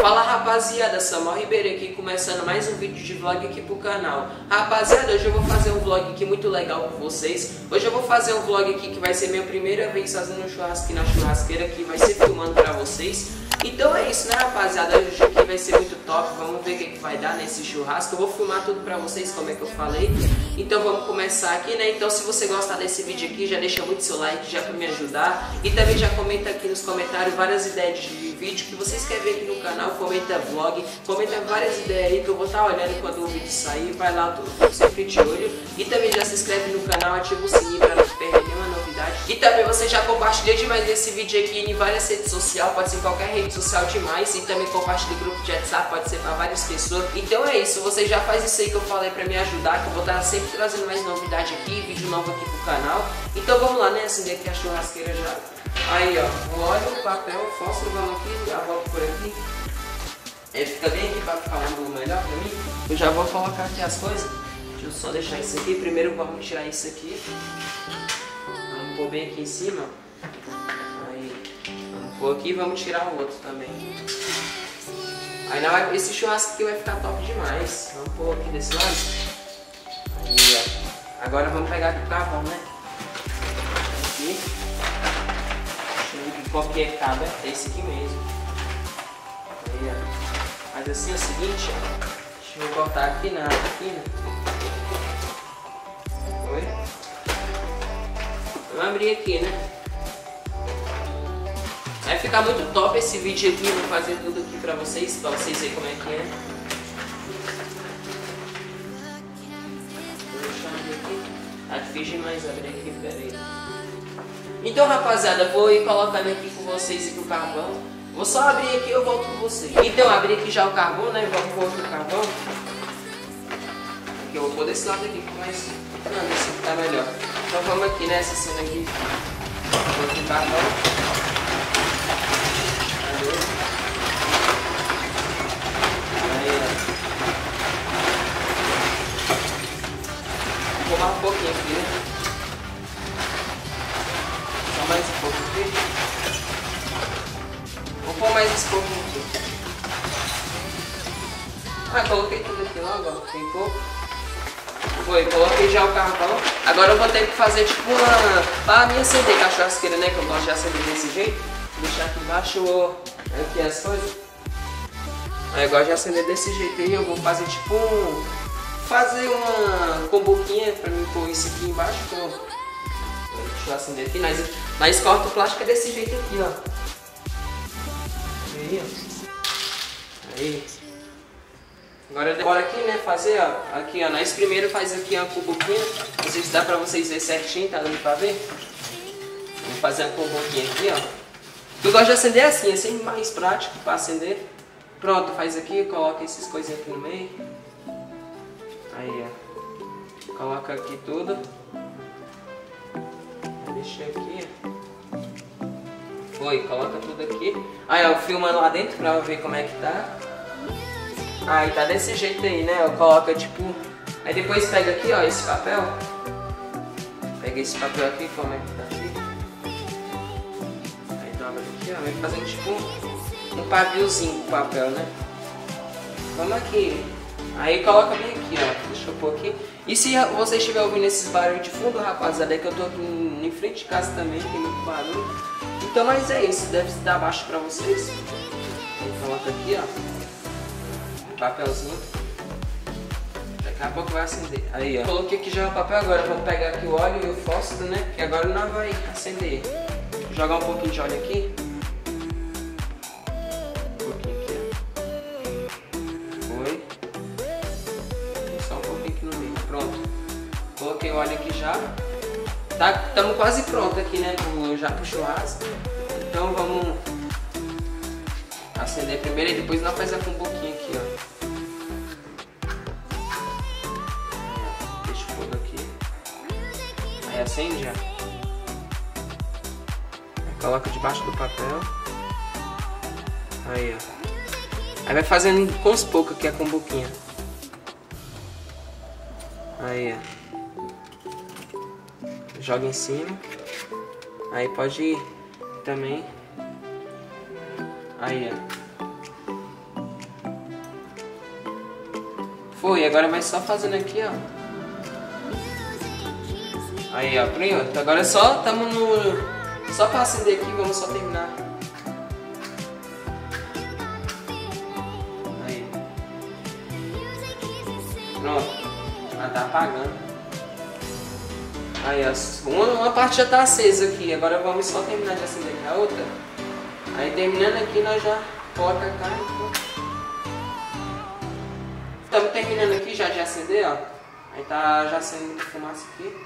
Fala rapaziada, Samuel Ribeiro aqui, começando mais um vídeo de vlog aqui pro canal. Rapaziada, hoje eu vou fazer um vlog aqui muito legal com vocês. Hoje eu vou fazer um vlog aqui que vai ser minha primeira vez fazendo um churrasco na churrasqueira, que vai ser filmando pra vocês. Então é isso, né rapaziada, hoje aqui vai ser muito top, vamos ver o que vai dar nesse churrasco. Eu vou filmar tudo pra vocês, como é que eu falei. Então vamos começar aqui, né? Então se você gostar desse vídeo aqui, já deixa muito seu like, já pra me ajudar. E também já comenta aqui nos comentários várias ideias de vídeo que vocês querem ver aqui no canal. Comenta vlog, comenta várias ideias aí que eu vou estar olhando quando o vídeo sair. Vai lá, tô sempre de olho. E também já se inscreve no canal, ativa o sininho pra não perder nenhuma novidade. E também você já compartilha demais esse vídeo aqui em várias redes sociais, pode ser em qualquer rede social demais. E também compartilha em grupo de WhatsApp, pode ser pra várias pessoas. Então é isso, você já faz isso aí que eu falei pra me ajudar, que eu vou estar sempre trazendo mais novidade aqui, vídeo novo aqui pro canal. Então vamos lá, né? Acender aqui a churrasqueira já. Aí ó, óleo, papel, fósforo, vamos aqui, já volto por aqui. Ele fica bem aqui pra ficar um melhor pra mim. Eu já vou colocar aqui as coisas. Deixa eu só deixar isso aqui. Primeiro vamos tirar isso aqui. Vamos pôr bem aqui em cima. Aí, vamos pôr aqui e vamos tirar o outro também. Aí na hora, esse churrasco aqui vai ficar top demais. Vamos pôr aqui desse lado. Agora vamos pegar aqui o carvão, né? Aqui. Qual que é cabo? É esse aqui mesmo. Aí, ó. Mas assim é o seguinte, ó. Deixa eu cortar aqui na quina. Oi? Vamos abrir aqui, né? Vai ficar muito top esse vídeo aqui. Vou fazer tudo aqui pra vocês verem como é que é. Tá difícil demais abrir aqui, peraí. Então rapaziada, vou ir colocando aqui com vocês aqui o carvão. Vou só abrir aqui e eu volto com vocês. Então abri aqui já o carvão, né? Vamos pôr aqui o carvão. Aqui eu vou pôr desse lado aqui, mas não, esse aqui tá melhor. Então vamos aqui nessa cena aqui. Vou pôr aqui o carvão. Aí, ó. Vou mais um pouquinho aqui, né? Só mais um pouco aqui. Vou pôr mais esse pouquinho aqui. Ah, coloquei tudo aqui logo, ó. Tem pouco. Foi, coloquei já o carvão. Agora eu vou ter que fazer tipo uma... Pra me acender a churrasqueira, né? Que eu gosto de acender desse jeito. Vou deixar aqui embaixo aqui as coisas. Aí eu gosto de acender desse jeito aí. Eu vou fazer tipo um... Fazer uma comboquinha pra mim pôr isso aqui embaixo. Deixa eu acender aqui. Nós corta o plástico desse jeito aqui, ó. Aí, ó. Aí. Agora bora aqui, né? Fazer, ó. Aqui, ó. Nós primeiro faz aqui uma comboquinha. Não sei se dá pra vocês verem certinho, tá dando pra ver? Vamos fazer uma comboquinha aqui, ó. Eu gosto de acender assim, é sempre mais prático pra acender. Pronto, faz aqui, coloca essas coisas aqui no meio. Aí, ó. Coloca aqui tudo. Deixa aqui, ó. Foi, coloca tudo aqui. Aí, ó, filma lá dentro pra eu ver como é que tá. Aí, tá desse jeito aí, né? Eu coloco, tipo... Aí depois pega aqui, ó, esse papel. Pega esse papel aqui, como é que tá aqui. Aí dobra aqui, ó. Vem fazendo, tipo, um paviozinho com papel, né? Vamos aqui. Aí coloca bem aqui, ó. Deixa eu pôr aqui. E se você estiver ouvindo esses barulhos de fundo, rapaziada, é que eu tô aqui em frente de casa também, tem muito barulho. Então, mas é isso. Deve estar baixo pra vocês. Aí coloca aqui, ó. Um papelzinho. Daqui a pouco vai acender. Aí, ó. Coloquei aqui já o papel. Agora vamos pegar aqui o óleo e o fósforo, né? Que agora não vai acender. Vou jogar um pouquinho de óleo aqui. Coloquei o óleo aqui já. Estamos quase pronto aqui, né? Já pro churrasco. Então vamos acender primeiro e depois nós fazemos com um pouquinho aqui, ó. Deixa o fogo aqui. Aí acende já. Coloca debaixo do papel. Aí, ó. Aí vai fazendo com os poucos aqui a comboquinha. Aí, ó. Joga em cima. Aí pode ir também. Aí, ó. Foi, agora vai só fazendo aqui, ó. Aí, ó, pronto. Agora é só, estamos no... Só pra acender aqui, vamos só terminar. Aí. Pronto. Ah, tá apagando. Aí, ó, uma parte já tá acesa aqui. Agora vamos só terminar de acender aqui a outra. Aí, terminando aqui, nós já coloca a carne. Estamos terminando aqui já de acender, ó. Aí tá já saindo fumaça aqui.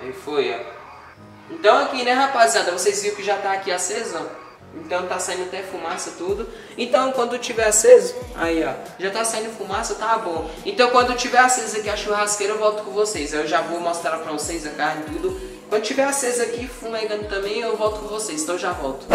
Aí foi, ó. Então aqui, né, rapaziada, vocês viram que já tá aqui aceso, ó. Então tá saindo até fumaça tudo. Então quando tiver aceso, aí ó, já tá saindo fumaça, tá bom. Então quando tiver aceso aqui a churrasqueira eu volto com vocês. Eu já vou mostrar pra vocês a carne e tudo. Quando tiver aceso aqui, fumegando também, eu volto com vocês. Então eu já volto.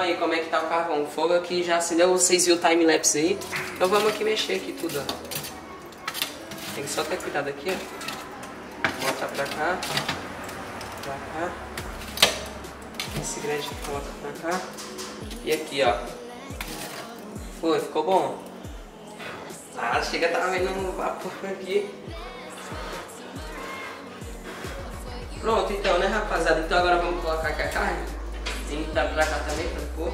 Aí, como é que tá o carvão? O fogo aqui já acendeu, vocês viram o time-lapse aí. Então vamos aqui mexer aqui tudo, ó. Tem que só ter cuidado aqui, ó. Botar pra cá. Pra cá. Esse grande coloca pra cá. E aqui, ó. Foi, ficou bom. Ah, chega, tá vendo um vapor aqui. Pronto, então, né, rapaziada? Então agora vamos colocar aqui a carne. Tem que dar pra cá também pra pôr.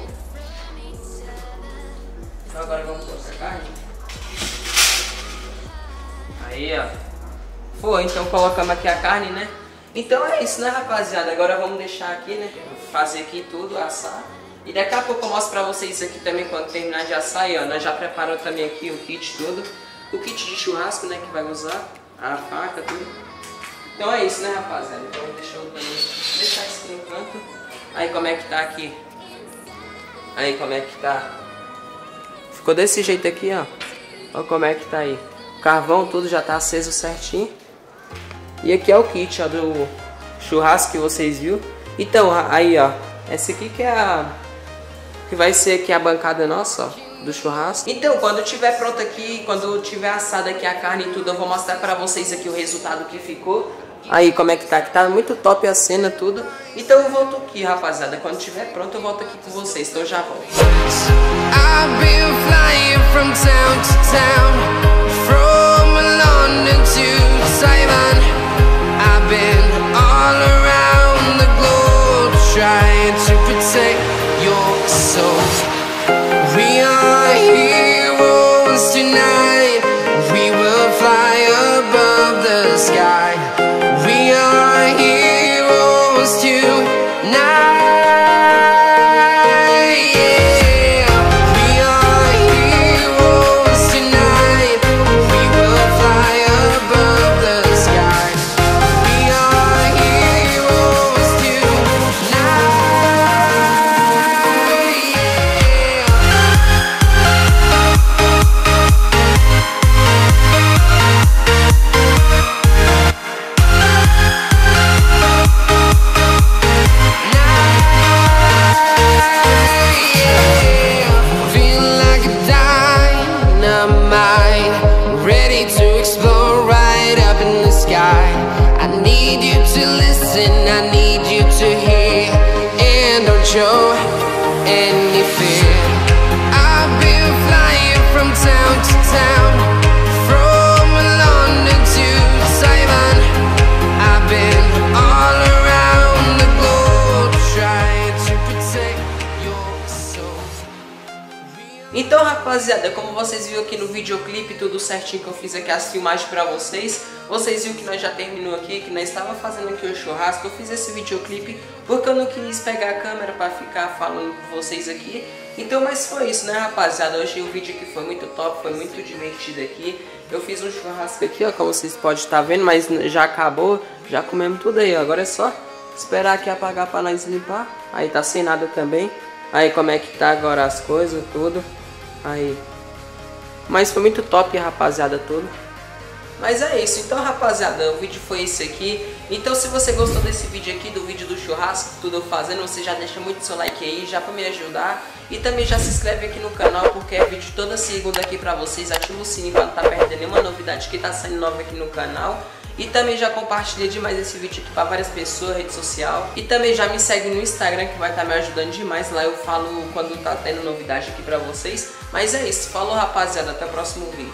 Então agora vamos pôr essa carne. Aí, ó. Foi, então colocamos aqui a carne, né? Então é isso, né, rapaziada? Agora vamos deixar aqui, né? Fazer aqui tudo, assar. E daqui a pouco eu mostro pra vocês isso aqui também quando terminar de assar. Aí, ó, nós já preparamos também aqui o kit todo. O kit de churrasco, né, que vai usar. A faca, tudo. Então é isso, né, rapaziada? Então deixa eu também deixar isso aqui no canto. Aí como é que tá aqui? Aí como é que tá? Ficou desse jeito aqui, ó. Olha como é que tá aí. O carvão tudo já tá aceso certinho. E aqui é o kit, ó, do churrasco que vocês viram. Então, aí, ó. Essa aqui que é a... que vai ser aqui a bancada nossa, ó. Do churrasco. Então, quando tiver pronto aqui, quando tiver assada aqui a carne e tudo, eu vou mostrar pra vocês aqui o resultado que ficou. Aí como é que tá? Que tá muito top a cena, tudo. Então eu volto aqui, rapaziada. Quando tiver pronto eu volto aqui com vocês. Então eu já volto. rapaziada, como vocês viram aqui no videoclipe, tudo certinho que eu fiz aqui as filmagens pra vocês, vocês viram que nós já terminou aqui, que nós estava fazendo aqui o churrasco. Eu fiz esse videoclipe porque eu não quis pegar a câmera pra ficar falando com vocês aqui. Então, mas foi isso, né, rapaziada? Hoje o vídeo aqui foi muito top, foi muito divertido aqui. Eu fiz um churrasco aqui, ó, como vocês podem estar vendo, mas já acabou, já comemos tudo aí, ó. Agora é só esperar aqui apagar pra nós limpar. Aí tá sem nada também. Aí como é que tá agora as coisas, tudo. Aí. Mas foi muito top, rapaziada, tudo. Mas é isso, então, rapaziada, o vídeo foi esse aqui. Então se você gostou desse vídeo aqui, do vídeo do churrasco, tudo eu fazendo, você já deixa muito seu like aí, já pra me ajudar. E também já se inscreve aqui no canal, porque é vídeo toda segunda aqui pra vocês. Ativa o sininho pra não tá perdendo nenhuma novidade que tá saindo nova aqui no canal. E também já compartilha demais esse vídeo aqui pra várias pessoas, rede social. E também já me segue no Instagram, que vai estar me ajudando demais. Lá eu falo quando tá tendo novidade aqui pra vocês. Mas é isso, falou, rapaziada, até o próximo vídeo.